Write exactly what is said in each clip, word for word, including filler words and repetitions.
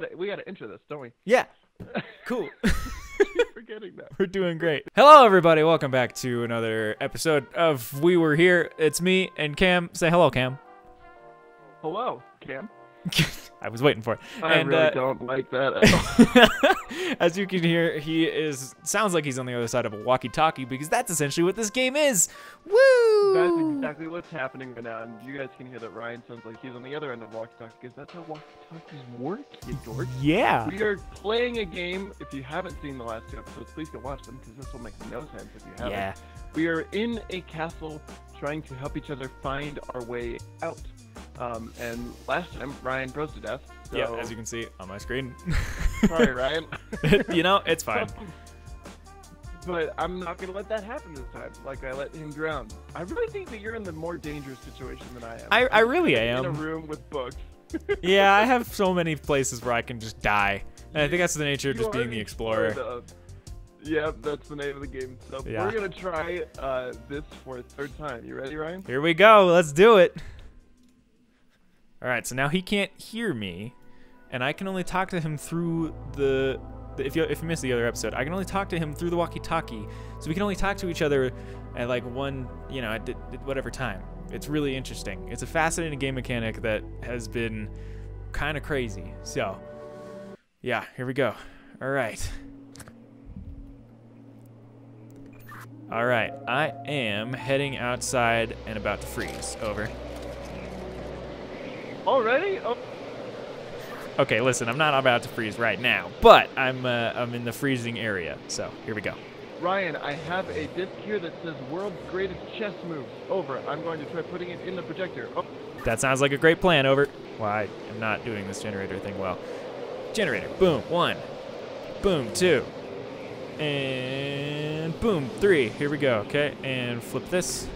gotta we gotta intro this, don't we? Yeah. Cool. Forgetting that. We're doing great. Hello, everybody. Welcome back to another episode of We Were Here. It's me and Cam. Say hello, Cam. Hello, Cam. I was waiting for it. I and, really uh, don't like that at all. As you can hear, he is sounds like he's on the other side of a walkie-talkie because that's essentially what this game is. Woo! That's exactly what's happening right now, and you guys can hear that Ryan sounds like he's on the other end of walkie-talkie because that's how walkie-talkies work, you dork. Yeah. We are playing a game. If you haven't seen the last two episodes, please go watch them because this will make no sense if you haven't. Yeah. We are in a castle trying to help each other find our way out. Um, and last time, Ryan froze to death. So... Yeah, as you can see on my screen. Sorry, Ryan. You know, it's fine. But I'm not going to let that happen this time, like I let him drown. I really think that you're in the more dangerous situation than I am. I, I really am. In a room with books. Yeah, I have so many places where I can just die. And I think that's the nature of just being the explorer. The, yeah, that's the name of the game. So yeah. We're going to try uh, this for a third time. You ready, Ryan? Here we go. Let's do it. All right, so now he can't hear me, and I can only talk to him through the, the if you if you missed the other episode, I can only talk to him through the walkie-talkie, so we can only talk to each other at like one, you know, at, at whatever time. It's really interesting. It's a fascinating game mechanic that has been kind of crazy. So, yeah, here we go. All right. All right, I am heading outside and about to freeze. Over. Already? Oh. Okay, listen, I'm not about to freeze right now, but I'm uh, I'm in the freezing area, so here we go. Ryan, I have a disc here that says world's greatest chess moves. Over. I'm going to try putting it in the projector. Oh. That sounds like a great plan. Over. Well, I am not doing this generator thing well. Generator. Boom. One. Boom. Two. And boom. Three. Here we go. Okay, and flip this.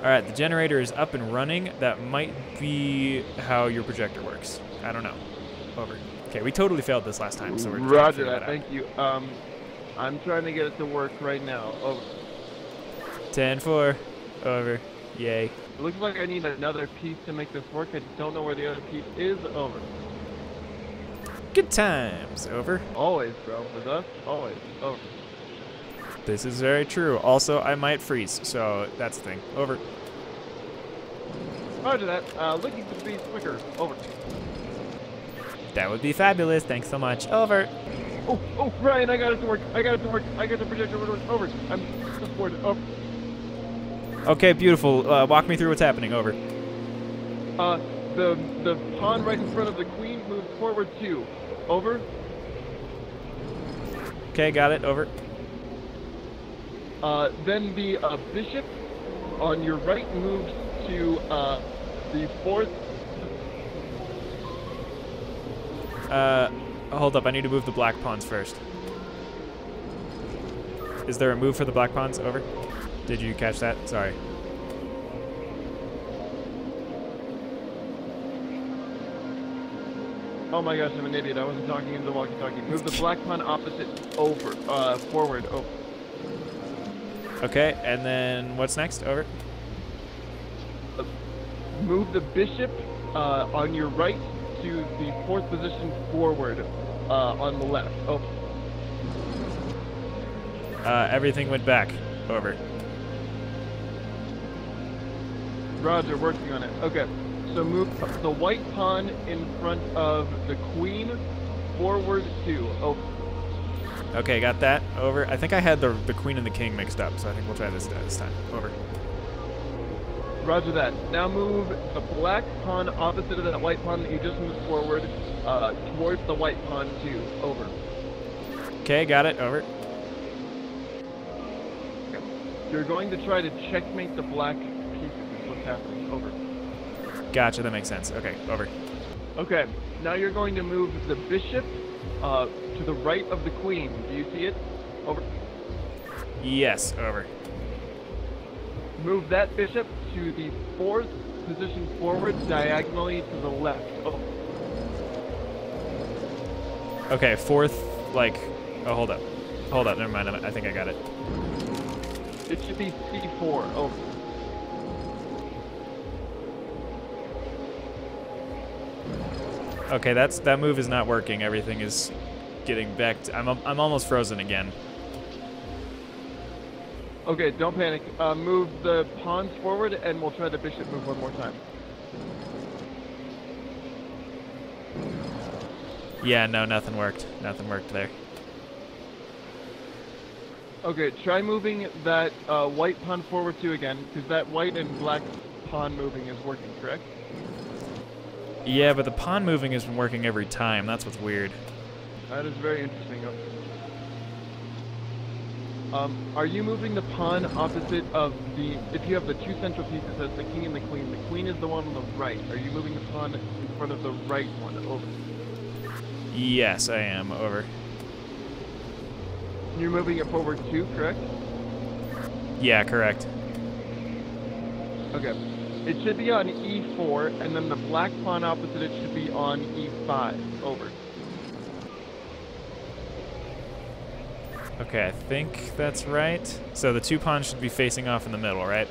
All right, the generator is up and running. That might be how your projector works. I don't know. Over. Okay, we totally failed this last time, so we're just Roger that. Thank out. you. Um, I'm trying to get it to work right now. Over. ten four. Over. Yay. It looks like I need another piece to make this work. I don't know where the other piece is. Over. Good times. Over. Always, bro. With us, always. Over. This is very true. Also, I might freeze, so that's the thing. Over. Roger that. Uh, looking to be quicker. Over. That would be fabulous. Thanks so much. Over. Oh, oh, Ryan, I got it to work. I got it to work. I got the projector. Over. I'm just bored. Over. Okay, beautiful. Uh, walk me through what's happening. Over. Uh, the the pawn right in front of the queen moves forward two. Over. Okay, got it. Over. Uh, then the uh, bishop on your right moves to uh, the fourth. Uh, hold up, I need to move the black pawns first. Is there a move for the black pawns? Over. Did you catch that? Sorry. Oh my gosh, I'm an idiot. I wasn't talking into the walkie-talkie. Move the black pawn opposite over, uh, forward, over. Okay, and then what's next? Over. Uh, move the bishop uh, on your right to the fourth position forward uh, on the left. Over. Uh, everything went back. Over. Roger, working on it. Okay, so move the white pawn in front of the queen forward two. Over. Okay, got that. Over. I think I had the, the queen and the king mixed up, so I think we'll try this this time. Over. Roger that. Now move the black pawn opposite of that white pawn that you just moved forward uh, towards the white pawn too. Over. Okay, got it. Over. Okay. You're going to try to checkmate the black pieces. What's happening? Over. Gotcha. That makes sense. Okay. Over. Okay. Now you're going to move the bishop Uh, to the right of the queen. Do you see it? Over. Yes, over. Move that bishop to the fourth position forward, diagonally to the left. Over. Okay, fourth, like, oh, hold up. Hold up, never mind, I think I got it. It should be C four, over. Okay, that's that move is not working. Everything is getting back to, I'm, I'm almost frozen again. Okay, don't panic. Uh, move the pawns forward, and we'll try the bishop move one more time. Yeah, no, nothing worked. Nothing worked there. Okay, try moving that uh, white pawn forward too again, because that white and black pawn moving is working, correct? Yeah, but the pawn moving has been working every time. That's what's weird. That is very interesting. Um, are you moving the pawn opposite of the, if you have the two central pieces, that's the king and the queen. The queen is the one on the right. Are you moving the pawn in front of the right one over? Yes, I am. Over. You're moving it forward too, correct? Yeah, correct. Okay. It should be on e four, and then the black pawn opposite it should be on e five. Over. Okay, I think that's right. So the two pawns should be facing off in the middle, right?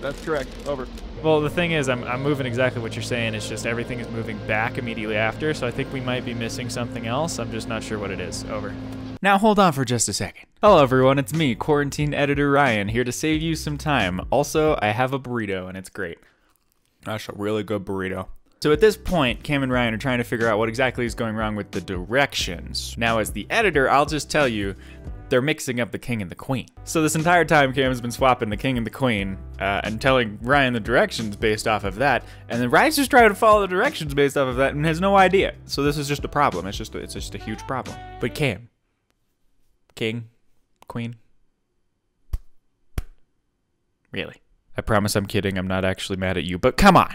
That's correct. Over. Well, the thing is, I'm, I'm moving exactly what you're saying. It's just everything is moving back immediately after, so I think we might be missing something else. I'm just not sure what it is. Over. Now hold on for just a second. Hello everyone, it's me, Quarantine Editor Ryan, here to save you some time. Also, I have a burrito, and it's great. That's a really good burrito. So at this point, Cam and Ryan are trying to figure out what exactly is going wrong with the directions. Now as the editor, I'll just tell you, they're mixing up the king and the queen. So this entire time, Cam has been swapping the king and the queen uh, and telling Ryan the directions based off of that. And then Ryan's just trying to follow the directions based off of that and has no idea. So this is just a problem. It's just a, it's just a huge problem. But Cam, king, queen, really? I promise I'm kidding, I'm not actually mad at you, but come on.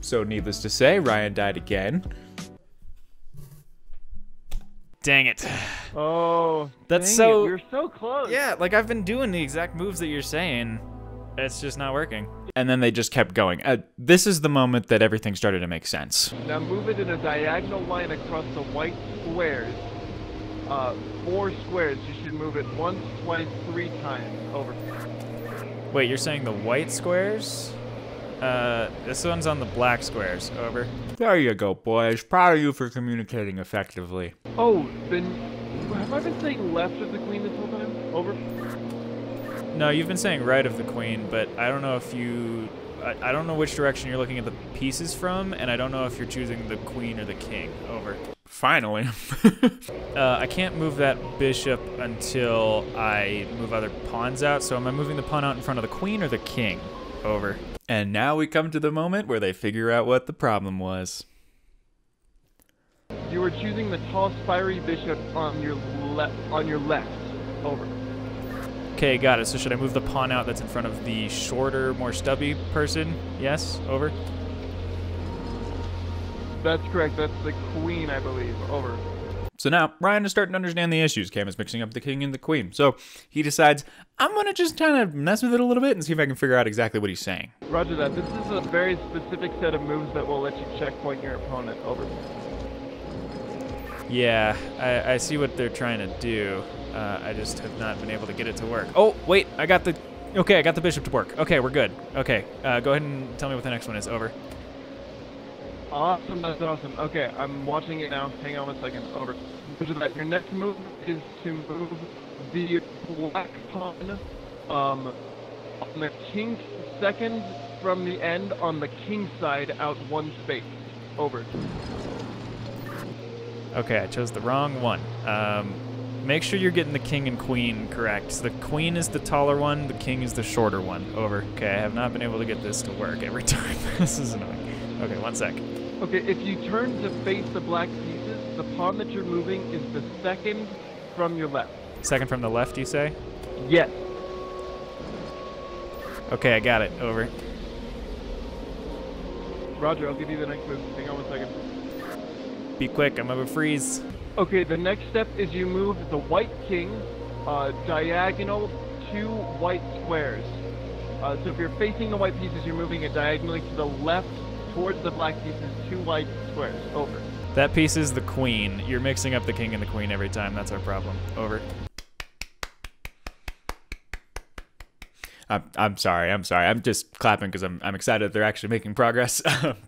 So needless to say, Ryan died again. Dang it. Oh, that's so, we were so close. Yeah, like I've been doing the exact moves that you're saying. It's just not working. And then they just kept going. Uh, this is the moment that everything started to make sense. Now move it in a diagonal line across the white squares. Uh, four squares, you should move it once, twice, three times, over. Wait, you're saying the white squares? Uh, this one's on the black squares, over. There you go, boys. Proud of you for communicating effectively. Oh, then, have I been saying left of the queen this whole time? Over. No, you've been saying right of the queen, but I don't know if you, I, I don't know which direction you're looking at the pieces from, and I don't know if you're choosing the queen or the king, over. Finally. uh, I can't move that bishop until I move other pawns out, so am I moving the pawn out in front of the queen or the king? Over. And now we come to the moment where they figure out what the problem was. You were choosing the tall spiry bishop on your left, on your left. Over. Okay, got it. So should I move the pawn out that's in front of the shorter, more stubby person? Yes, over. That's correct. That's the queen, I believe. Over. So now, Ryan is starting to understand the issues. Cam is mixing up the king and the queen. So he decides, I'm going to just kind of mess with it a little bit and see if I can figure out exactly what he's saying. Roger that. This is a very specific set of moves that will let you checkpoint your opponent. Over. Yeah, I, I see what they're trying to do. Uh, I just have not been able to get it to work. Oh, wait, I got the... Okay, I got the bishop to work. Okay, we're good. Okay, uh, go ahead and tell me what the next one is. Over. Awesome, that's awesome. Okay, I'm watching it now. Hang on a second. Over. Your next move is to move the black pawn um, on the king's second from the end on the king's side out one space. Over. Okay, I chose the wrong one. Um, make sure you're getting the king and queen correct. So the queen is the taller one, the king is the shorter one. Over. Okay, I have not been able to get this to work every time. This is annoying. Okay, one sec. Okay, if you turn to face the black pieces, the pawn that you're moving is the second from your left. Second from the left, you say? Yes. Okay, I got it. Over. Roger, I'll give you the next move. Hang on one second. Be quick, I'm gonna freeze. Okay, the next step is you move the white king uh, diagonal two white squares. Uh, so if you're facing the white pieces, you're moving it diagonally to the left towards the black pieces, two white squares. Over. That piece is the queen. You're mixing up the king and the queen every time. That's our problem. Over. I'm, I'm sorry. I'm sorry. I'm just clapping because I'm, I'm excited they're actually making progress.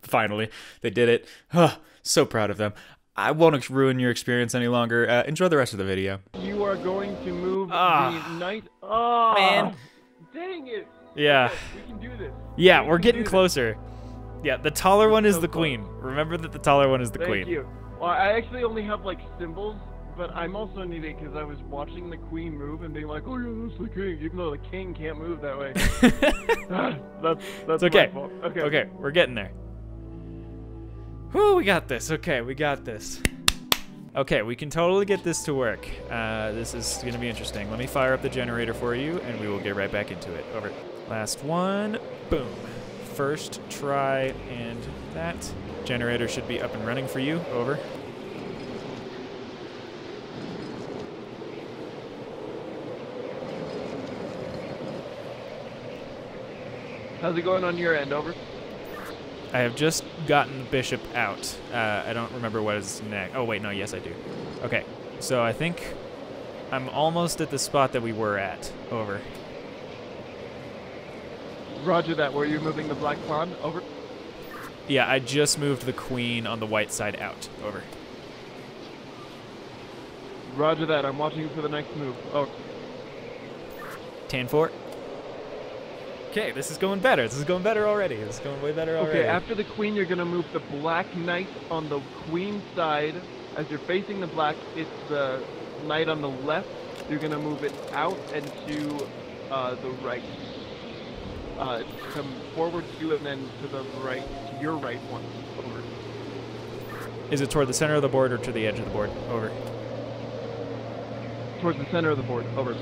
Finally, they did it. Oh, so proud of them. I won't ruin your experience any longer. Uh, enjoy the rest of the video. You are going to move oh, the night. Oh, man. Dang it. Yeah. We can do this. Yeah, we we're getting closer. This. Yeah, the taller one is so the queen. Close. Remember that the taller one is the Thank queen. Thank you. Well, I actually only have, like, symbols, but I'm also needing because I was watching the queen move and being like, oh, yeah, that's the king, even though the king can't move that way. that's that's it's okay. My fault. Okay. Okay, we're getting there. Whew, we got this. Okay, we got this. Okay, we can totally get this to work. Uh, this is going to be interesting. Let me fire up the generator for you, and we will get right back into it. Over. Last one. Boom. First try, and that generator should be up and running for you. Over. How's it going on your end? Over. I have just gotten the bishop out. Uh, I don't remember what is next. Oh, wait, no, yes, I do. Okay, so I think I'm almost at the spot that we were at. Over. Roger that. Were you moving the black pawn? Over. Yeah, I just moved the queen on the white side out. Over. Roger that. I'm watching for the next move. Over. ten four. Okay, this is going better. This is going better already. It's going way better already. Okay, after the queen, you're going to move the black knight on the queen side. As you're facing the black, it's the knight on the left. You're going to move it out and to uh, the right. Uh, come forward to and then to the right, to your right one. Over. Is it toward the center of the board or to the edge of the board? Over. Towards the center of the board. Over.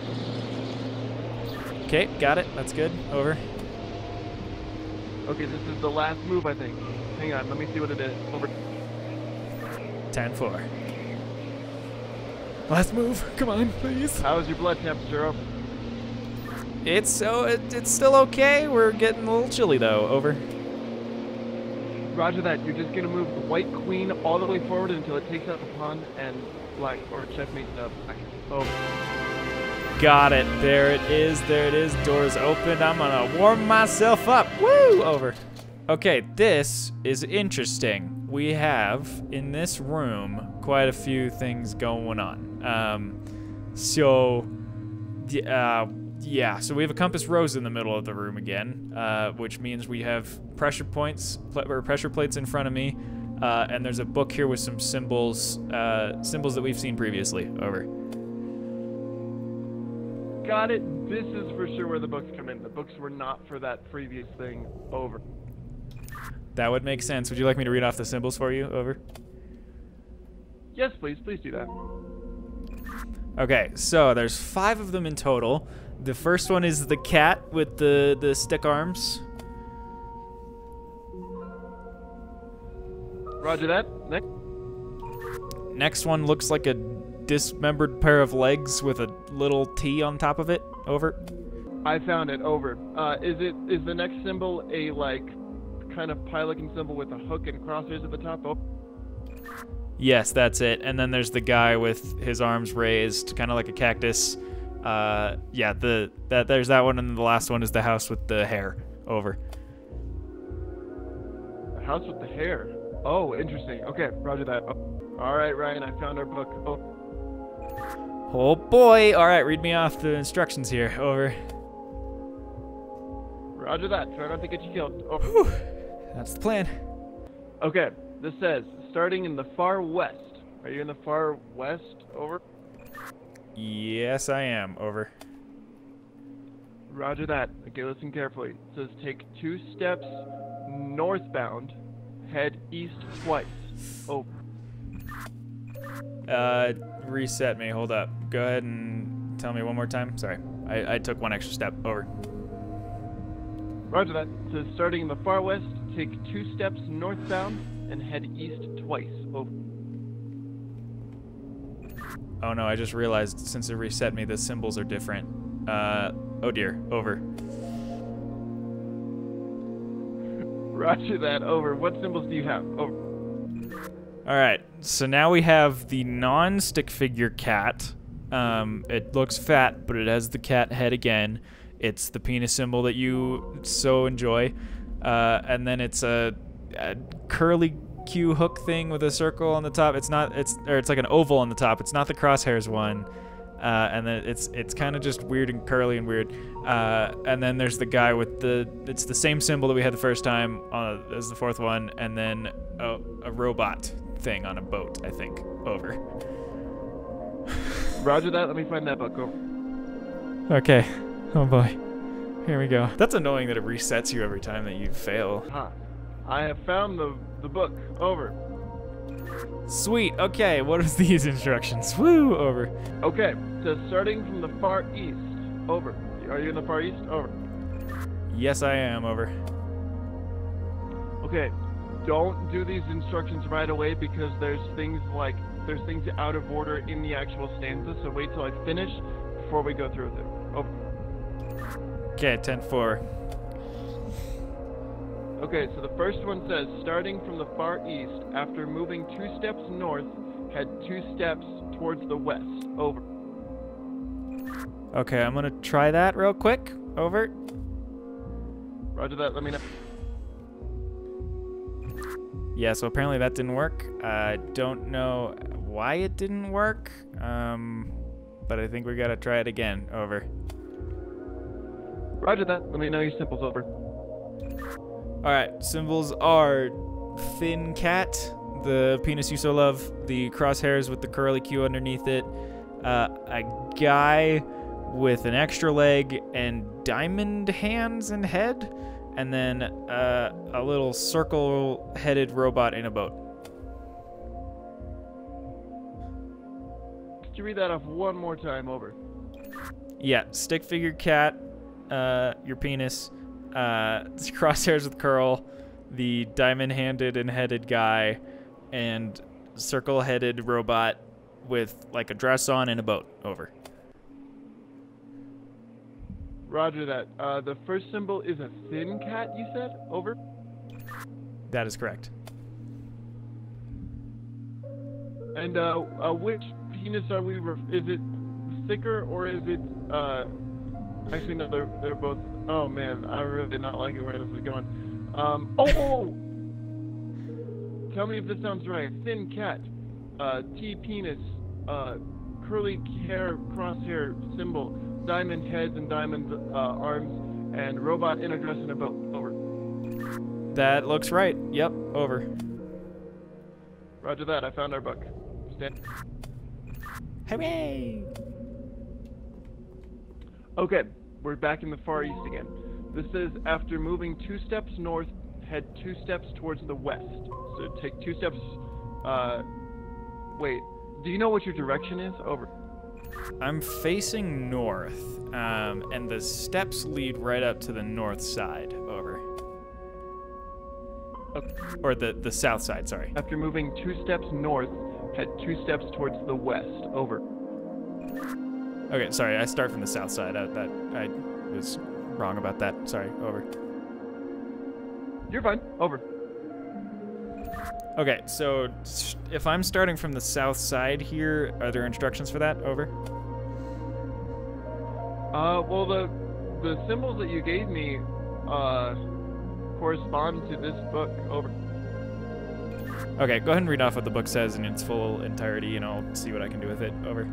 Okay, got it. That's good. Over. Okay, this is the last move, I think. Hang on, let me see what it is. Over. ten four. Last move. Come on, please. How's your blood temperature? Over. It's so it, it's still okay. We're getting a little chilly though. Over. Roger that. You're just gonna move the white queen all the way forward until it takes out the pawn and black or checkmate the black. Over. Got it. There it is. There it is. Doors opened. I'm gonna warm myself up. Woo! Over. Okay, this is interesting. We have in this room quite a few things going on. Um, so, uh, yeah. So we have a compass rose in the middle of the room again, uh, which means we have pressure points or pressure plates in front of me, uh, and there's a book here with some symbols, uh, symbols that we've seen previously. Over. Got it. This is for sure where the books come in. The books were not for that previous thing. Over. That would make sense. Would you like me to read off the symbols for you? Over. Yes, please. Please do that. Okay, so there's five of them in total. The first one is the cat with the, the stick arms. Roger that. Next. Next one looks like a dismembered pair of legs with a little T on top of it. Over. I found it. Over. Uh, is it is the next symbol a like kind of pie looking symbol with a hook and crosshairs at the top? Over. Yes, that's it. And then there's the guy with his arms raised, kind of like a cactus. Uh, yeah, the that there's that one, and the last one is the house with the hair. Over. The house with the hair. Oh, interesting. Okay, roger that. Oh. All right, Ryan, I found our book. Oh. Oh boy, alright, read me off the instructions here. Over. Roger that, try not to get you killed. Over. Whew. That's the plan. Okay, this says, starting in the far west. Are you in the far west? Over. Yes, I am. Over. Roger that. Okay, listen carefully. It says, take two steps northbound, head east twice. Over. Uh, reset me. Hold up. Go ahead and tell me one more time. Sorry. I, I took one extra step. Over. Roger that. So starting in the far west, take two steps northbound and head east twice. Over. Oh no, I just realized since it reset me, the symbols are different. Uh, oh dear. Over. Roger that. Over. What symbols do you have? Over. All right, so now we have the non-stick figure cat. Um, it looks fat, but it has the cat head again. It's the penis symbol that you so enjoy. Uh, and then it's a, a curly Q hook thing with a circle on the top. It's not, it's, or it's like an oval on the top. It's not the crosshairs one. Uh, and then it's it's kind of just weird and curly and weird. Uh, and then there's the guy with the, it's the same symbol that we had the first time on, as the fourth one, and then a, a robot thing on a boat, I think. Over. Roger that. Let me find that buckle. Okay. Oh boy. Here we go. That's annoying that it resets you every time that you fail. Huh. I have found the, the book. Over. Sweet. Okay, what is these instructions? Woo, over. Okay, so starting from the far east. Over. Are you in the far east? Over. Yes, I am. Over. Okay, don't do these instructions right away because there's things like, there's things out of order in the actual stanza, so wait till I finish before we go through with it. Over. Okay, ten four. Okay, so the first one says, starting from the far east, after moving two steps north, head two steps towards the west. Over. Okay, I'm gonna try that real quick. Over. Roger that, let me know. Yeah, so apparently that didn't work. I don't know why it didn't work, um, but I think we gotta try it again. Over. Roger that, let me know your symbols. Over. Alright, symbols are thin cat, the penis you so love, the crosshairs with the curly Q underneath it, uh, a guy with an extra leg and diamond hands and head, and then uh, a little circle-headed robot in a boat. Could you read that off one more time? Over. Yeah, stick figure cat, uh, your penis, Uh, crosshairs with curl, the diamond-handed and headed guy, and circle-headed robot with like a dress on and a boat. Over. Roger that. Uh, the first symbol is a thin cat, you said? Over. That is correct. And uh, uh, which penis are we? Ref is it thicker or is it? Uh, actually, no. They're they're both. Oh man, I really did not like it where this was going. Um, oh, oh! Tell me if this sounds right. Thin cat, uh, T penis, uh, curly hair, crosshair symbol, diamond heads and diamond uh, arms, and robot in a dress and a boat. Over. That looks right. Yep. Over. Roger that. I found our book. Stand. Hooray! Okay. We're back in the Far East again. This is after moving two steps north, head two steps towards the west. So take two steps, uh, wait, do you know what your direction is? Over. I'm facing north, um, and the steps lead right up to the north side. Over. Okay. Or the, the south side, sorry. After moving two steps north, head two steps towards the west. Over. Okay, sorry, I start from the south side. I, that, I was wrong about that. Sorry, over. You're fine, over. Okay, so if I'm starting from the south side here, are there instructions for that? Over. Uh, well, the the symbols that you gave me uh, correspond to this book, over. Okay, go ahead and read off what the book says in its full entirety, and I'll see what I can do with it, over.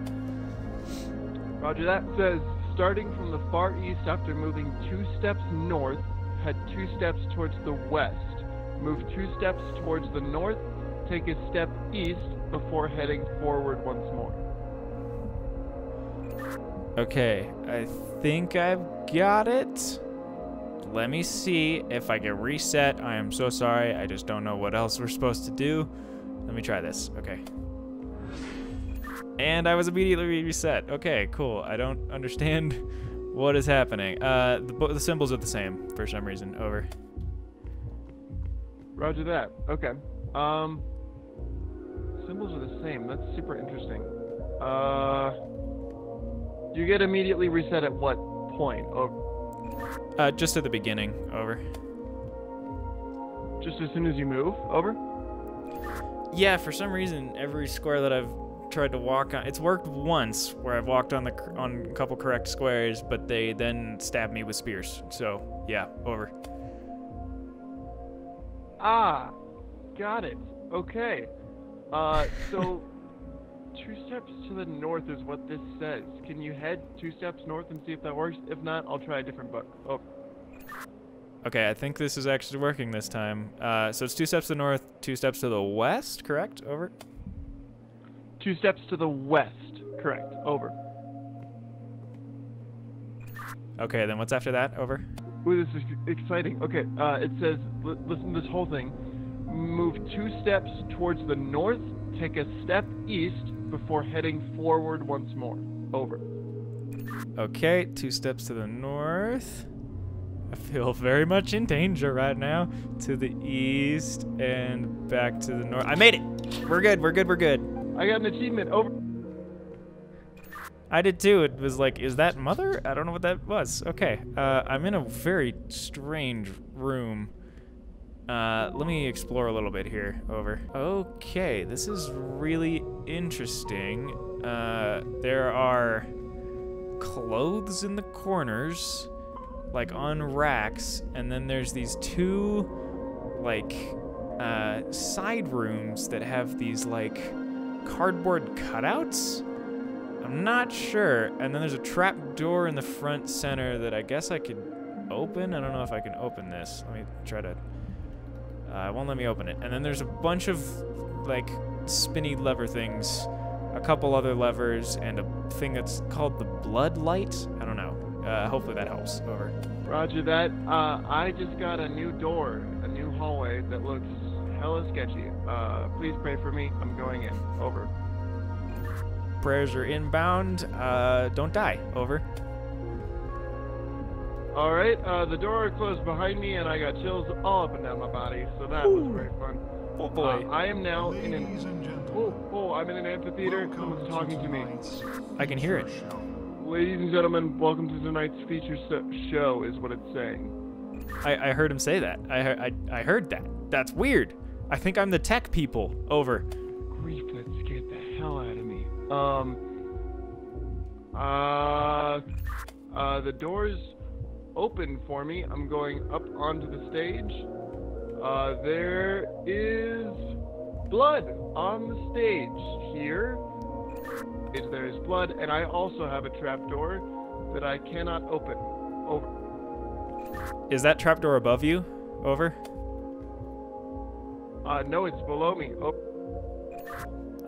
Roger that. Says, starting from the far east after moving two steps north, head two steps towards the west. Move two steps towards the north, take a step east before heading forward once more. Okay, I think I've got it. Let me see if I get reset. I am so sorry. I just don't know what else we're supposed to do. Let me try this. Okay. And I was immediately reset. Okay, cool. I don't understand what is happening. Uh, the, the symbols are the same for some reason. Over. Roger that. Okay. Um, symbols are the same. That's super interesting. Uh, you get immediately reset at what point? Over. Uh, just at the beginning. Over. Just as soon as you move? Over? Yeah, for some reason, every square that I've tried to walk on. It's worked once where I've walked on the on a couple correct squares, but they then stabbed me with spears. So yeah, over. Ah, got it. Okay. Uh, so two steps to the north is what this says. Can you head two steps north and see if that works? If not, I'll try a different book. Oh. Okay, I think this is actually working this time. Uh, so it's two steps to the north, two steps to the west, correct? Over. Two steps to the west, correct. Over. Okay, then what's after that? Over. Ooh, this is exciting. Okay, uh, it says, l listen to this whole thing. Move two steps towards the north, take a step east before heading forward once more. Over. Okay, two steps to the north. I feel very much in danger right now. To the east and back to the north. I made it! We're good, we're good, we're good. I got an achievement, over. I did too. It was like, is that mother? I don't know what that was. Okay, uh, I'm in a very strange room. Uh, let me explore a little bit here, over. Okay, this is really interesting. Uh, there are clothes in the corners, like on racks, and then there's these two, like, uh, side rooms that have these, like, cardboard cutouts? I'm not sure. And then there's a trap door in the front center that I guess I could open. I don't know if I can open this. Let me try to... Uh, it won't let me open it. And then there's a bunch of, like, spinny lever things, a couple other levers, and a thing that's called the blood light. I don't know. Uh, hopefully that helps. Over. Roger that. Uh, I just got a new door, a new hallway that looks hella sketchy. Uh, please pray for me. I'm going in. Over. Prayers are inbound. Uh, don't die. Over. All right, uh, the door closed behind me, and I got chills all up and down my body, so that Ooh. was very fun. Oh boy! Uh, I am now Ladies in an. Oh, oh! I'm in an amphitheater. Someone's talking to me. I can hear it. Ladies and gentlemen, welcome to tonight's feature show, is what it's saying. I, I heard him say that. I, I I heard that. That's weird. I think I'm the tech people. Over. Grief, that scared the hell out of me. Um. Uh. Uh. The doors open for me. I'm going up onto the stage. Uh, there is blood on the stage here. Is there is blood, and I also have a trapdoor that I cannot open. Over. Is that trapdoor above you? Over. Uh, no, it's below me. Over.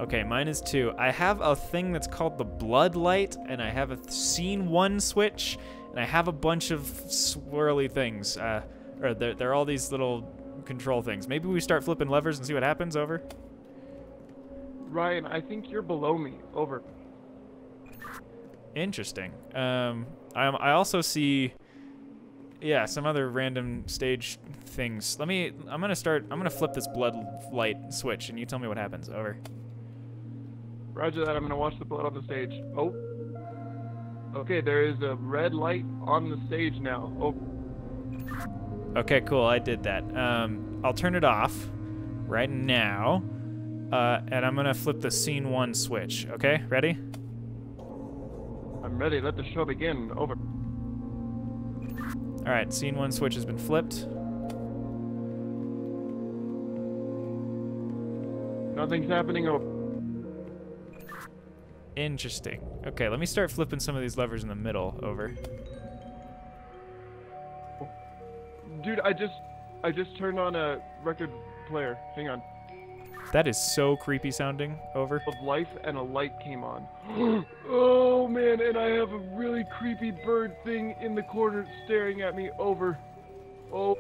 Okay, mine is two. I have a thing that's called the blood light, and I have a scene one switch, and I have a bunch of swirly things. Uh, or they're, they're all these little control things. Maybe we start flipping levers and see what happens. Over. Ryan, I think you're below me. Over. Interesting. Um, I, I also see, yeah, some other random stage things. Let me, I'm gonna start, I'm gonna flip this blood light switch, and you tell me what happens. Over. Roger that. I'm gonna watch the blood on the stage. Oh. Okay, there is a red light on the stage now. Oh. Okay, cool. I did that. Um, I'll turn it off right now, uh, and I'm gonna flip the scene one switch. Okay, ready? I'm ready. Let the show begin. Over. All right, scene one switch has been flipped. Nothing's happening. Over. Interesting. Okay, let me start flipping some of these levers in the middle. Over. Dude, I just, I just turned on a record player. Hang on. That is so creepy sounding. Over. Of life, and a light came on. Oh man, and I have a really creepy bird thing in the corner staring at me. Over. Oh.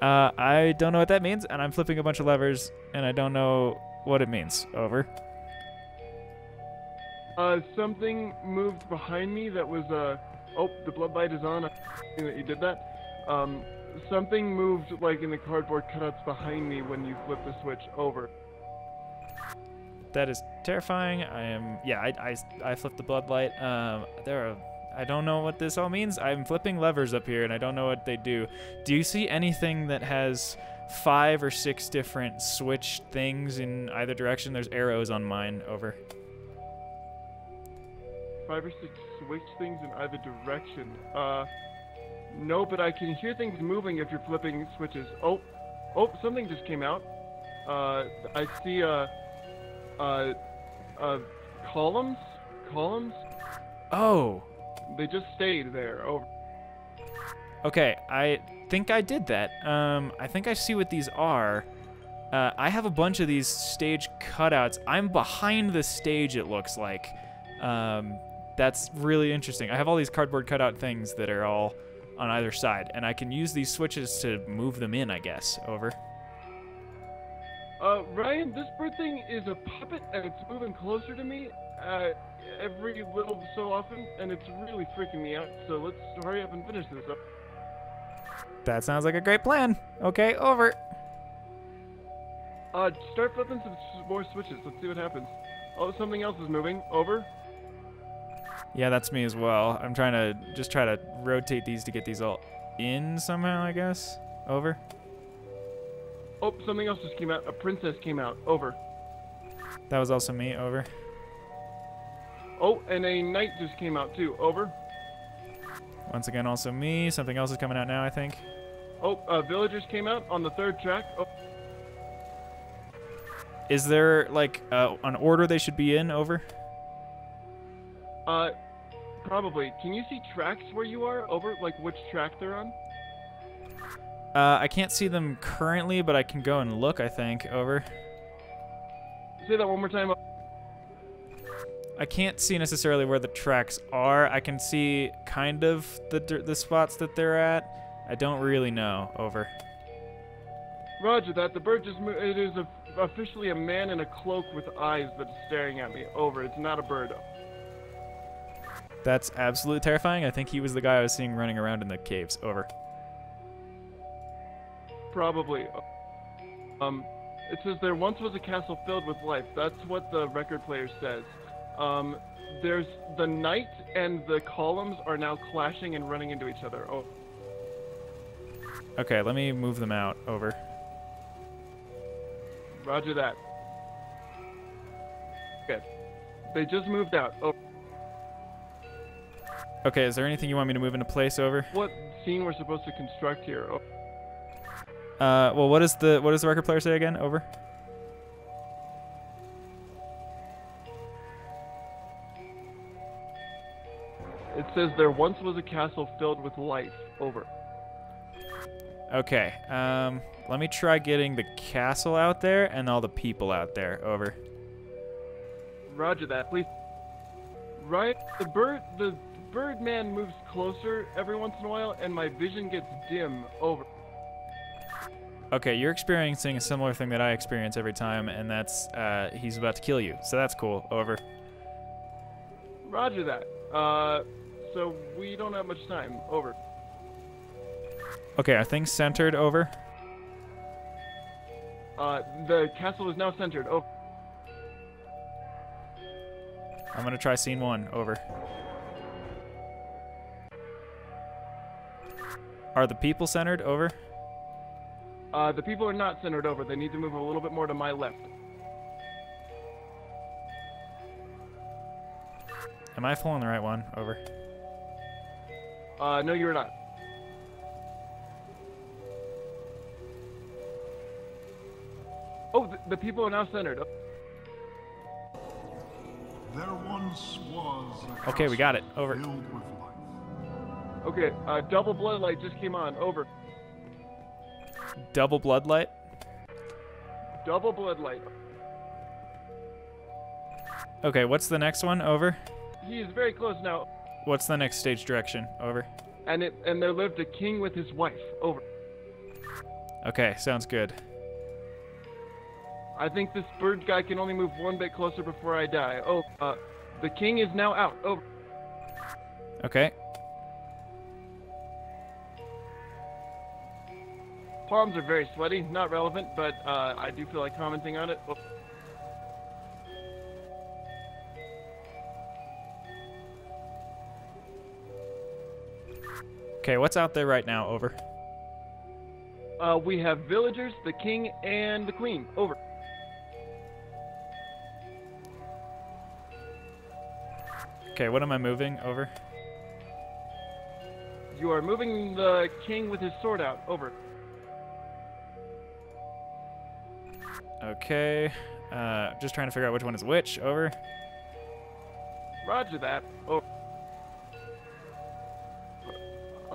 Uh, I don't know what that means, and I'm flipping a bunch of levers, and I don't know what it means. Over. Uh, something moved behind me that was, uh, oh, the blood light is on. I think that you did that. Um, something moved, like, in the cardboard cutouts behind me when you flip the switch. Over. That is terrifying. I am, yeah, I, I, I flipped the blood light. Um, there are, I don't know what this all means. I'm flipping levers up here, and I don't know what they do. Do you see anything that has, five or six different switch things in either direction. There's arrows on mine. Over. Five or six switch things in either direction. Uh, no, but I can hear things moving if you're flipping switches. Oh, oh, something just came out. Uh, I see a, uh, uh, columns, columns. Oh. They just stayed there. Over. Okay, I think I did that. Um, I think I see what these are. Uh, I have a bunch of these stage cutouts. I'm behind the stage, it looks like. Um, that's really interesting. I have all these cardboard cutout things that are all on either side, and I can use these switches to move them in, I guess. Over. Uh, Ryan, this bird thing is a puppet, and it's moving closer to me uh, every little so often, and it's really freaking me out, so let's hurry up and finish this up. That sounds like a great plan. Okay, over. Uh, start flipping some more switches. Let's see what happens. Oh, something else is moving. Over. Yeah, that's me as well. I'm trying to just try to rotate these to get these all in somehow, I guess. Over. Oh, something else just came out. A princess came out. Over. That was also me. Over. Oh, and a knight just came out too. Over. Once again, also me. Something else is coming out now, I think. Oh, uh, villagers came out on the third track. Oh. Is there, like, uh, an order they should be in? Over? Uh, probably. Can you see tracks where you are? Over? Like, which track they're on? Uh, I can't see them currently, but I can go and look, I think. Over. Say that one more time. I can't see necessarily where the tracks are. I can see kind of the, the spots that they're at. I don't really know. Over. Roger that. The bird just moved. It is a... officially a man in a cloak with eyes that's staring at me. Over. It's not a bird. That's absolutely terrifying. I think he was the guy I was seeing running around in the caves. Over. Probably. Um, it says there once was a castle filled with life. That's what the record player says. Um, there's the knight and the columns are now clashing and running into each other. Oh. Okay, let me move them out. Over. Roger that. Okay. They just moved out. Over. Okay, is there anything you want me to move into place? Over? What scene we're supposed to construct here? Over. Uh, well, what is the what does the record player say again? Over. It says there once was a castle filled with life. Over. Okay, um, let me try getting the castle out there and all the people out there. Over. Roger that, please. Right, the bird, the bird man moves closer every once in a while, and my vision gets dim. Over. Okay, you're experiencing a similar thing that I experience every time, and that's uh, he's about to kill you. So that's cool. Over. Roger that. Uh, so we don't have much time. Over. Okay, are things centered? Over. Uh, the castle is now centered. Over. I'm gonna try scene one. Over. Are the people centered? Over. Uh, the people are not centered. Over. They need to move a little bit more to my left. Am I pulling the right one? Over. Uh, no, you're not. Oh, the, the people are now centered. Oh. There once was a okay, we got it. Over. Okay, uh, double bloodlight just came on. Over. Double bloodlight? Double bloodlight. Okay, what's the next one? Over. He is very close now. What's the next stage direction? Over. And it and there lived a king with his wife. Over. Okay, sounds good. I think this bird guy can only move one bit closer before I die. Oh, uh, the king is now out. Over. Okay. Palms are very sweaty. Not relevant, but uh, I do feel like commenting on it. Oh. Okay, what's out there right now? Over. uh, we have villagers, the king, and the queen. Over. Okay, what am I moving? Over. You are moving the king with his sword out. Over. Okay. Uh, just trying to figure out which one is which. Over. Roger that. Over.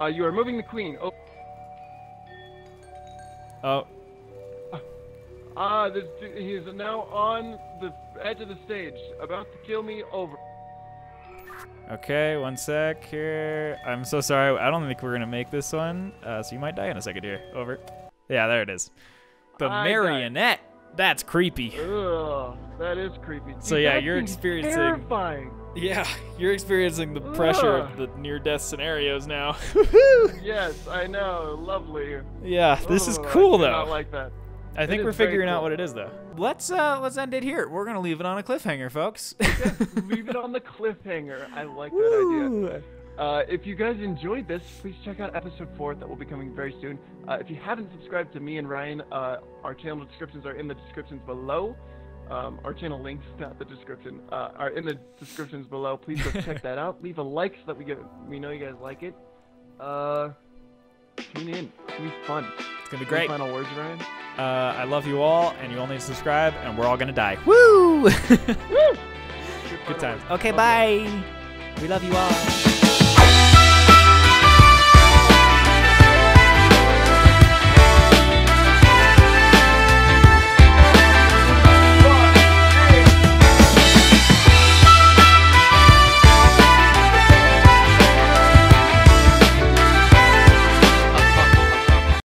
Uh, you are moving the queen. Over. Oh. Ah, uh, he is now on the edge of the stage, about to kill me. Over. Okay, one sec here. I'm so sorry. I don't think we're going to make this one, uh, so you might die in a second here. Over. Yeah, there it is. The I marionette. That's creepy. Ugh, that is creepy. Dude, so yeah, you're experiencing... terrifying. Yeah, you're experiencing the Ugh. pressure of the near-death scenarios now. Woohoo! Yes, I know. Lovely. Yeah, this Ugh, is cool, though. I like that. I think we're figuring out what it is, though. Let's uh, let's end it here. We're gonna leave it on a cliffhanger, folks. Yes, leave it on the cliffhanger. I like that Woo. idea. Uh, if you guys enjoyed this, please check out episode four that will be coming very soon. Uh, if you haven't subscribed to me and Ryan, uh, our channel descriptions are in the descriptions below. Um, our channel links, not the description, uh, are in the descriptions below. Please go check that out. Leave a like so that we get we know you guys like it. Uh, tune in. It's gonna be fun. It's gonna be great. Any final words, Ryan? Uh, I love you all, and you all need to subscribe, and we're all gonna die. Woo! Woo! Good times. Okay, okay, bye. We love you all.